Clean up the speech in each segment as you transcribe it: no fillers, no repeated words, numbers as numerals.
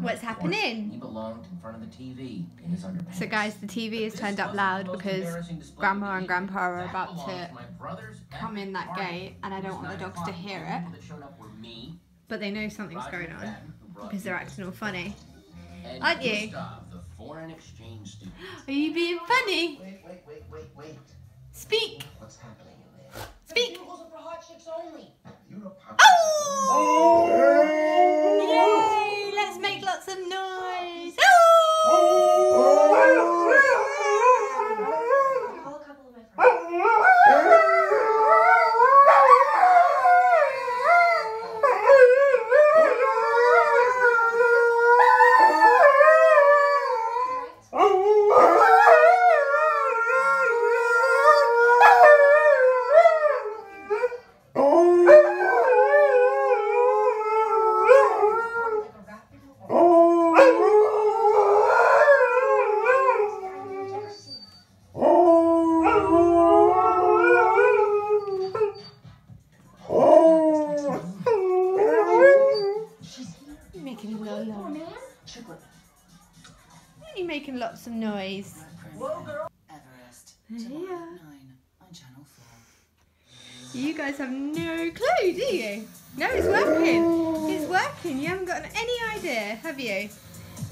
What's happening? So guys, the TV is turned up loud because Grandma and Grandpa are about to come in that gate and I don't want the dogs to hear it. But they know something's going on because they're acting all funny. Aren't you? Are you being funny? Speak! Speak! You're making lots of noise. Everest, Channel 9 on Channel 4. You guys have no clue, do you? No, it's working. It's working. You haven't gotten any idea, have you?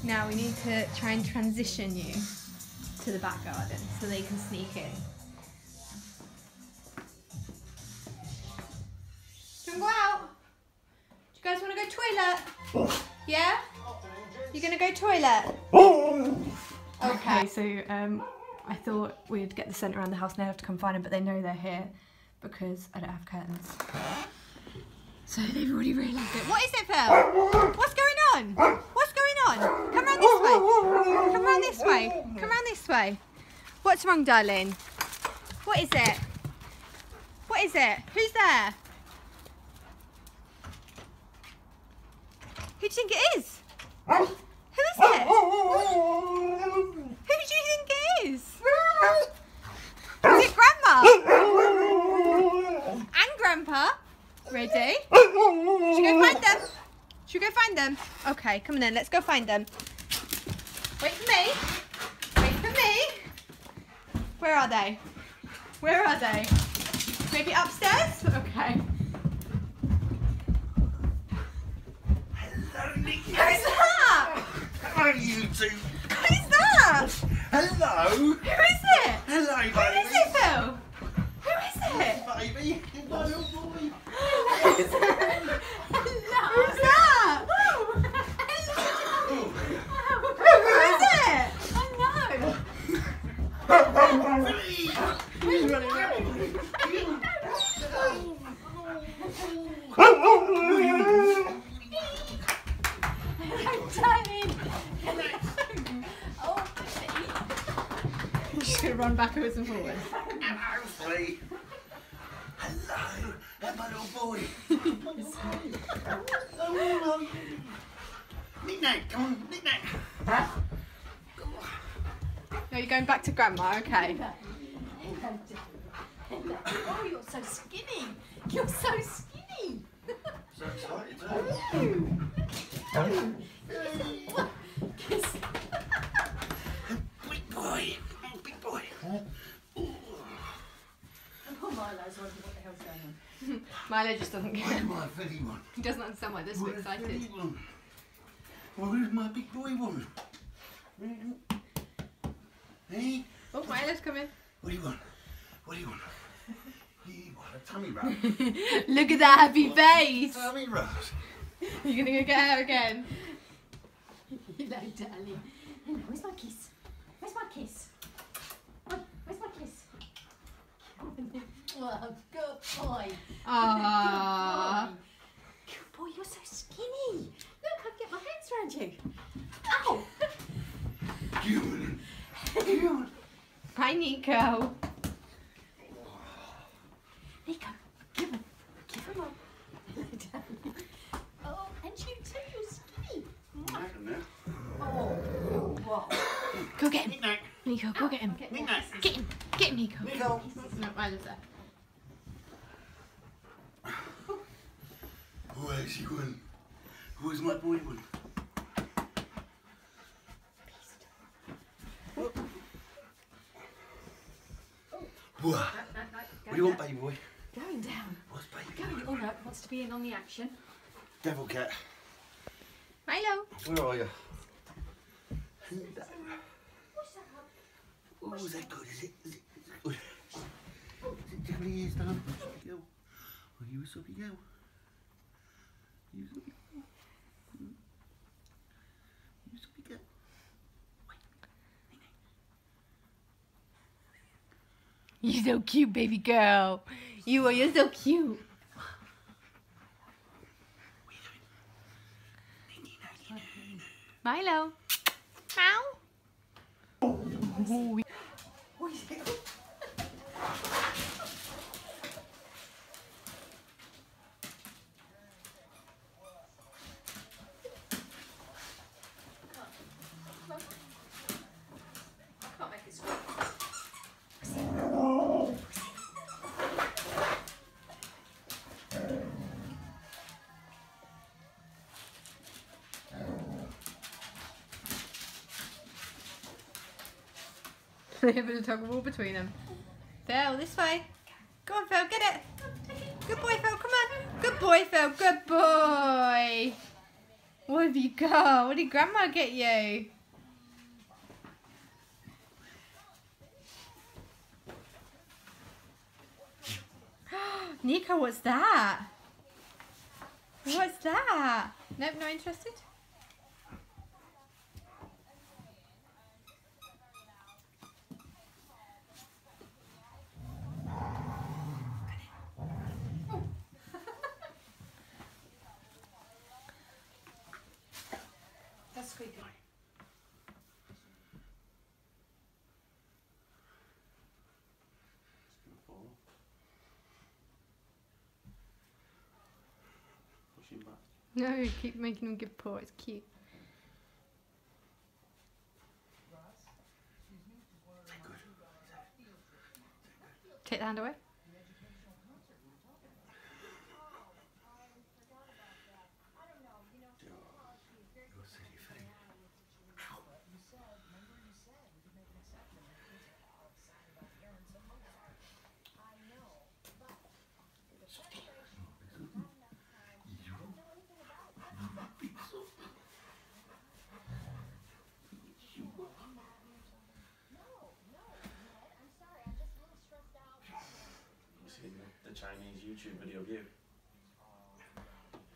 Now we need to try and transition you to the back garden so they can sneak in. Don't go out. Do you guys want to go toilet? Yeah? You're gonna go toilet? Okay, so I thought we'd get the scent around the house and they'd have to come find them, but they know they're here because I don't have curtains. So they've already realised it. What is it, Phil? What's going on? What's going on? Come round this way. Come round this way. Come round this way. What's wrong, darling? What is it? What is it? Who's there? Who do you think it is? Who is it? Who do you think it is? Is it Grandma? And Grandpa? Ready? Should we go find them? Should we go find them? Okay, come on then, let's go find them. Wait for me. Wait for me. Where are they? Where are they? Maybe upstairs? Okay. Who's that? Hello. Who is it? Hello, baby. Who is it, Phil? Who is it? Baby, it's my little boy. Hello. Who's that? Hello. Who is it? I know. She's going to run backwards and forwards. Hello, hello, that's my little boy. Hello, Nick-nack, come on, Nick-nack. Huh? No, you're going back to Grandma, okay. Oh, you're so skinny. You're so skinny. So excited, though. Milo just doesn't care. Where's my furry one? He doesn't understand why they're so excited. Where's my big boy one? Hey? Oh, Milo's coming. What do you want? What do you want? You want a tummy rub? Look at that happy face! Tummy rub! You're going to go get her again? Hello, darling. Hello, where's my kiss? Where's my kiss? Where's my kiss? Well, good boy. Aww. Good boy, you're so skinny. Look, I can get my hands around you. Ow! Good. Hi, Nico. Nico, give him up. Oh, and you too, you're skinny. I don't know. Oh, whoa. Go get him. Nico, go get him. Get him. Get him, Nico. Nico. No, I love that. Where's she going? Where's my boyhood? Oh. What do you want, baby boy? Going down. What's baby boy? Going up, wants to be in on the action. Devil cat. Milo. Where are you? Hello. Oh, is that good? Is it good? Is it tickling your ears, darling? Are you a soppy girl? Are you a soppy girl? Are you a soppy girl? You're so cute, baby girl. You are, you're so cute. Milo. How? Oh. They have a tug of war between them. Phil, this way. Go on, Phil, get it. Good boy, Phil, come on. Good boy, Phil, good boy. What have you got? What did Grandma get you? Nico, what's that? What's that? Nope, not interested. No, you keep making him give paw, it's cute. Take the hand away. Chinese YouTube video of you.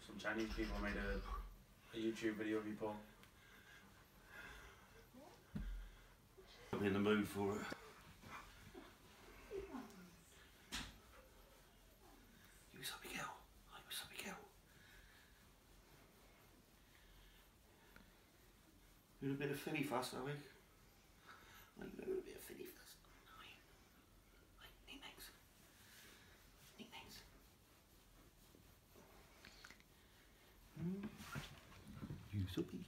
Some Chinese people made a YouTube video of you, Paul. I'm in the mood for it. You a soppy girl. You would have been a filly fuss, I think. You would have been a filly fuss. Soppy.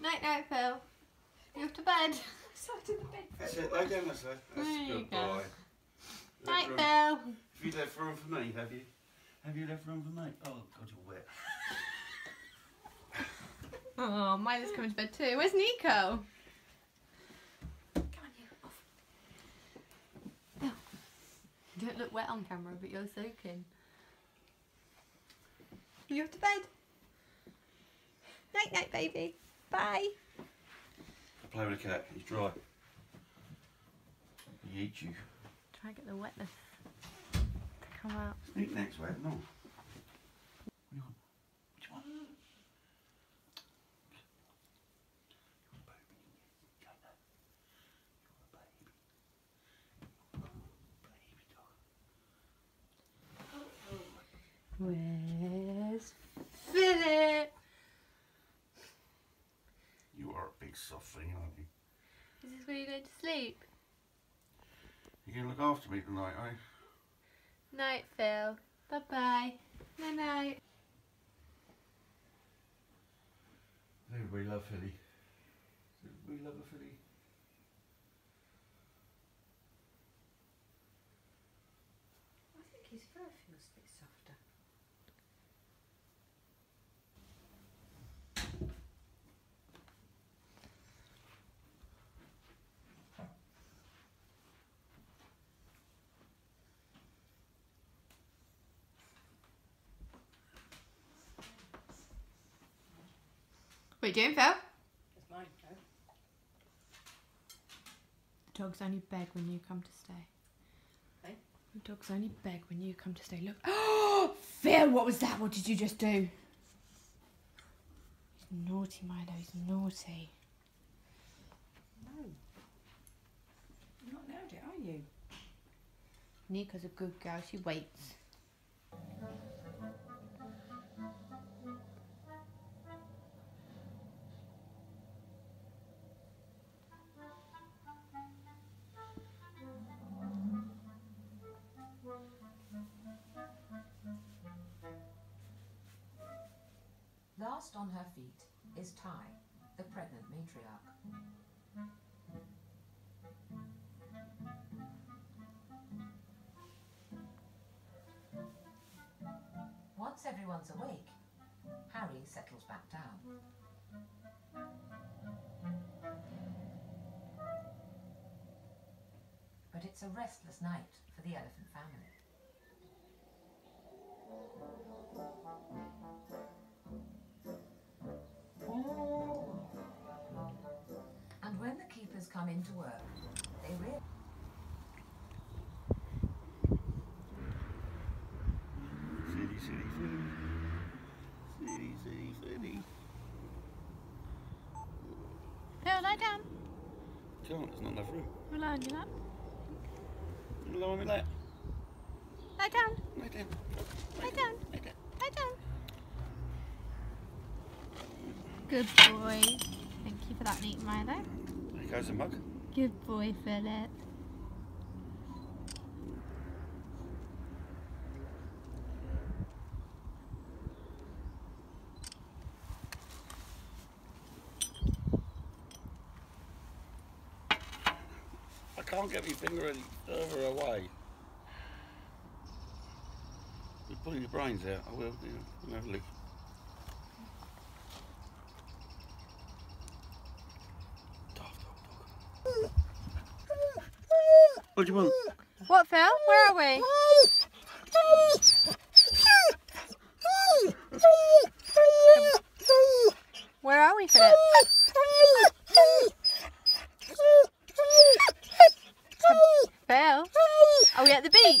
Night night, Phil. You're off to bed. Side to the bed. That's it, lay down myself. That's a good boy. Night, Phil. Have you left room for me, have you? Have you left room for me? Oh, God, you're wet. Oh, Milo's coming to bed too. Where's Nico? Come on, you. Off. No. You don't look wet on camera, but you're soaking. You off to bed? Night, night, baby. Bye. Play with the cat. He's dry. He eats you. Try and get the wetness. Come out. Sneak next way, no. What do you want? What do you want? You want a baby? You want a baby? You want a baby dog? Where's Philip? You are a big soft thing, aren't you? Is this where you go to sleep? You're going to look after me tonight, eh? Night, Phil. Bye-bye. Night night. Everybody love Philly. Does everybody love a Philly? I think his fur feels a bit softer. What are you doing, Phil? It's mine, Phil. The dogs only beg when you come to stay. Hey? The dogs only beg when you come to stay. Look. Oh, Phil, what was that? What did you just do? He's naughty, Milo. He's naughty. No. You're not allowed it, are you? Nika's a good girl. She waits. Last on her feet is Ty, the pregnant matriarch. Once everyone's awake, Harry settles back down. But it's a restless night for the elephant family. And when the keepers come into work, they realize. City, city, city. City, city, city. Phil, lie down. Come on, there's not enough room. Rely on your lap. Rely on my lap. Lie down. Lie down. Lie down. Lie down. Lie down. Good boy. Thank you for that neat Milo. There goes the mug. Good boy, Philip. I can't get my finger any further away. You're pulling your brains out. I will. Yeah, have a look. What do you want? What, Phil? Where are we? Where are we, Philip? Phil? Are we at the beach?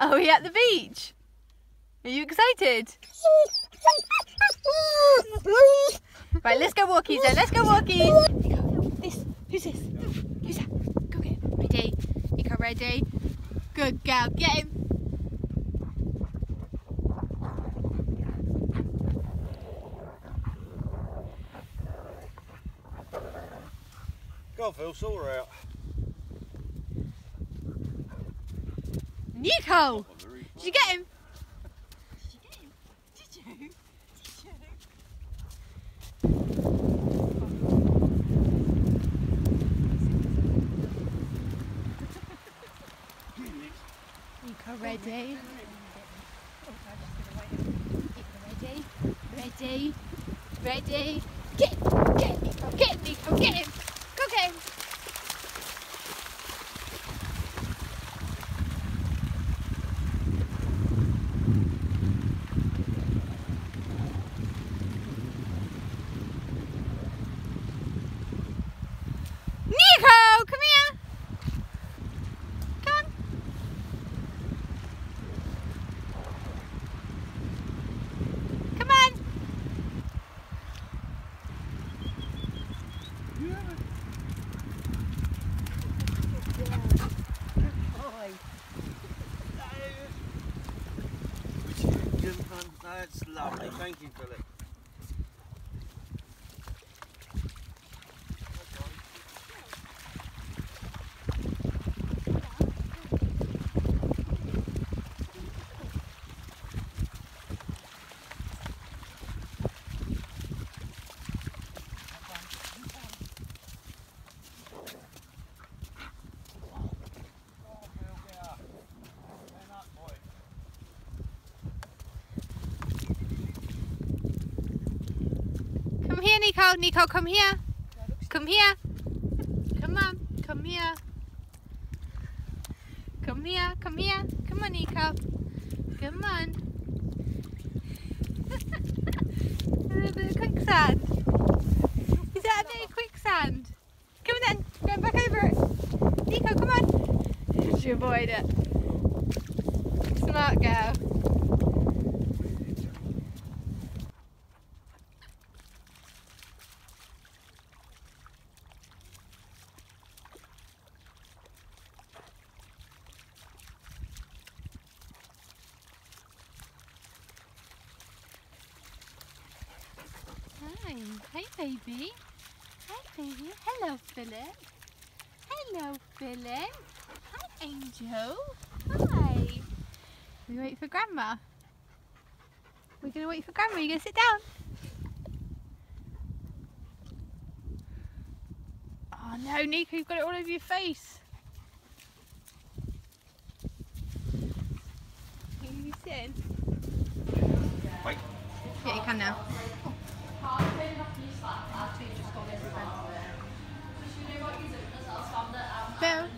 Are we at the beach? Are you excited? Right, let's go walkies then. Let's go walkies. This. Who's this? Who's that? Go get him. Ready? Nika, ready? Good girl. Get him. Go on, Phil. Saw her out. Nico! Did you get him? Did you get him? Did you? Ready? Ready? Ready? Ready? Get me! Get me! Go get him! Go get him! That's lovely, thank you, Philip. here, Nico. Nico, come here. Come here. Come on. Come here. Come here. Come here. Come on, Nico. Come on. There's a bit of quicksand. Is that a bit of quicksand? Come on then. Going back over it. Nico, come on. She avoided it. Smart girl. Hey baby. Hi baby. Hello Philip. Hello Philip. Hi Angel. Hi. We wait for Grandma. We're gonna wait for Grandma. Are you gonna sit down? Oh no, Nico, you've got it all over your face. Are you sitting? Wait. Yeah, you can now. Well.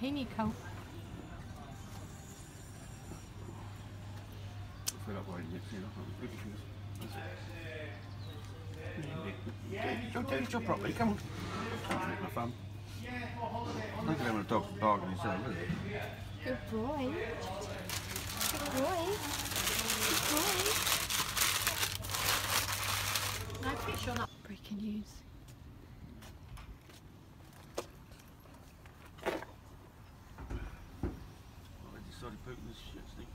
Hey Nico. Don't jump properly, come on. Can't my thumb. Look at him when a dog's barking himself, isn't it? Good boy. Good boy. Good boy. I'm pretty sure that's breaking news. Well, they started poking this shit snake.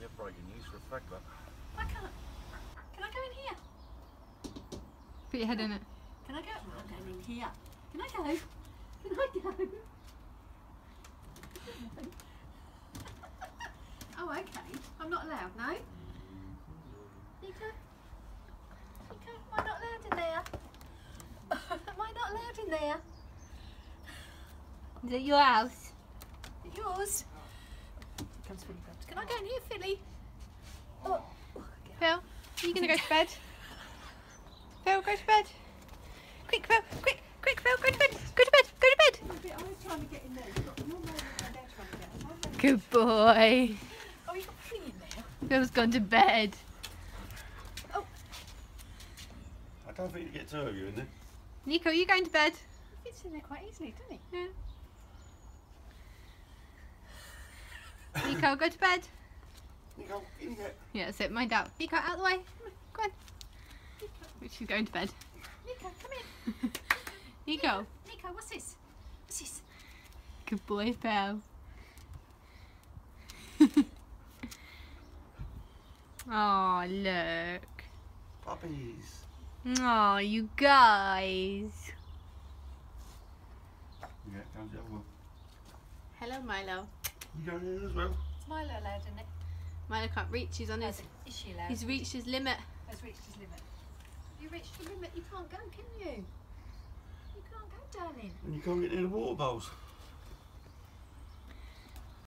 Yeah, breaking news for a fact, that. I can't. Can I go in here? Put your head in it. Can I go? I'm going in here. Can I go? Can I go? Oh, okay. I'm not allowed, no? Nico? Nico, am I not allowed in there? Am I not allowed in there? Is it your house? Is it yours? Here comes Philly. Can I go in here, Philly? Oh. Phil, are you going to go to bed? Phil, go to bed. Quick, Phil, quick, quick, Phil, go to bed. Go to bed, go to bed. I was trying to get in there. You've got more than they're trying to get in. Good boy. Phil's gone to bed. Oh. I don't think you get two of you in there. Nico, are you going to bed? He fits in there quite easily, doesn't he? Yeah. Nico, go to bed. Nico, in there. Yeah, that's it, mind out. Nico, out of the way. Come on. Nico. She's going to bed. Nico, come in. Nico. Nico. Nico, what's this? What's this? Good boy, Phil. Oh look, puppies. Oh, you guys. Yeah, down the other one. Hello, Milo. You going in as well? It's Milo allowed, isn't it? Milo can't reach. He's on his. Is she allowed? He's reached his limit. He's reached his limit. You reached your limit. You can't go, can you? You can't go, darling. And you can't get near the water bowls.